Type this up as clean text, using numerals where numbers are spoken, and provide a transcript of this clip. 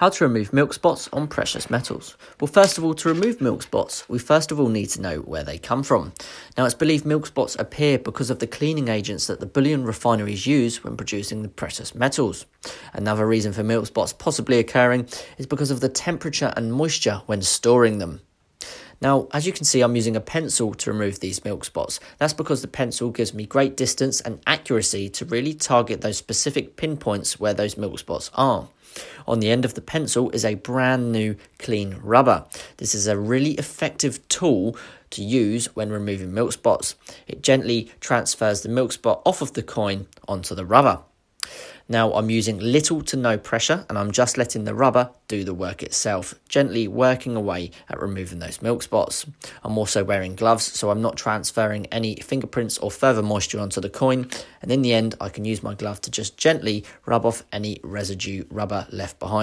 How to remove milk spots on precious metals. Well, first of all, to remove milk spots, we first of all need to know where they come from. Now, it's believed milk spots appear because of the cleaning agents that the bullion refineries use when producing the precious metals. Another reason for milk spots possibly occurring is because of the temperature and moisture when storing them. Now, as you can see, I'm using a pencil to remove these milk spots. That's because the pencil gives me great distance and accuracy to really target those specific pinpoints where those milk spots are. On the end of the pencil is a brand new clean rubber. This is a really effective tool to use when removing milk spots. It gently transfers the milk spot off of the coin onto the rubber. Now I'm using little to no pressure and I'm just letting the rubber do the work itself, gently working away at removing those milk spots. I'm also wearing gloves, so I'm not transferring any fingerprints or further moisture onto the coin. And in the end, I can use my glove to just gently rub off any residue rubber left behind.